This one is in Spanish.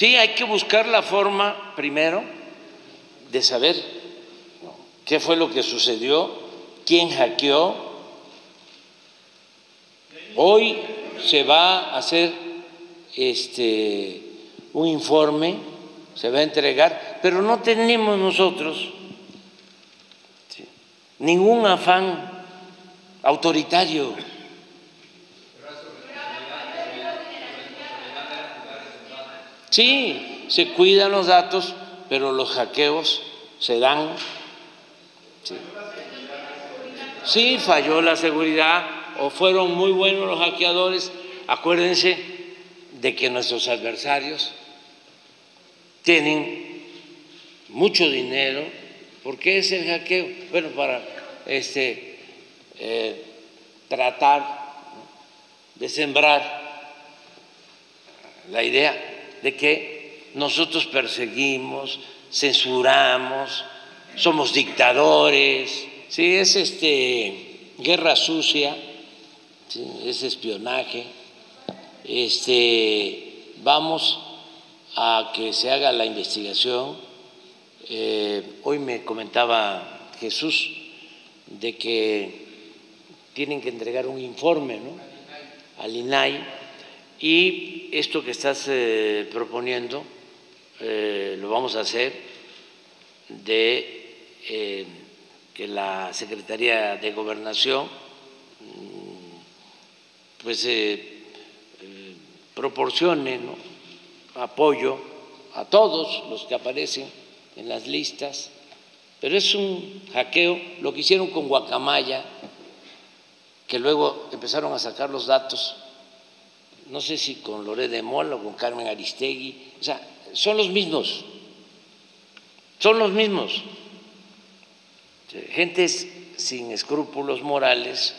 Sí, hay que buscar la forma primero de saber qué fue lo que sucedió, quién hackeó. Hoy se va a hacer un informe, se va a entregar, pero no tenemos nosotros ningún afán autoritario. Sí, se cuidan los datos, pero los hackeos se dan. Sí, sí, falló la seguridad o fueron muy buenos los hackeadores. Acuérdense de que nuestros adversarios tienen mucho dinero. ¿Por qué es el hackeo? Bueno, para tratar de sembrar la idea de que nosotros perseguimos, censuramos, somos dictadores. Sí, es guerra sucia, sí, es espionaje. Vamos a que se haga la investigación. Hoy me comentaba Jesús de que tienen que entregar un informe, ¿no?, al INAI. Y esto que estás proponiendo lo vamos a hacer de que la Secretaría de Gobernación pues proporcione, ¿no?, apoyo a todos los que aparecen en las listas, pero es un hackeo, lo que hicieron con Guacamaya, que luego empezaron a sacar los datos. No sé si con Loret de Mola o con Carmen Aristegui, o sea, son los mismos, gente sin escrúpulos morales.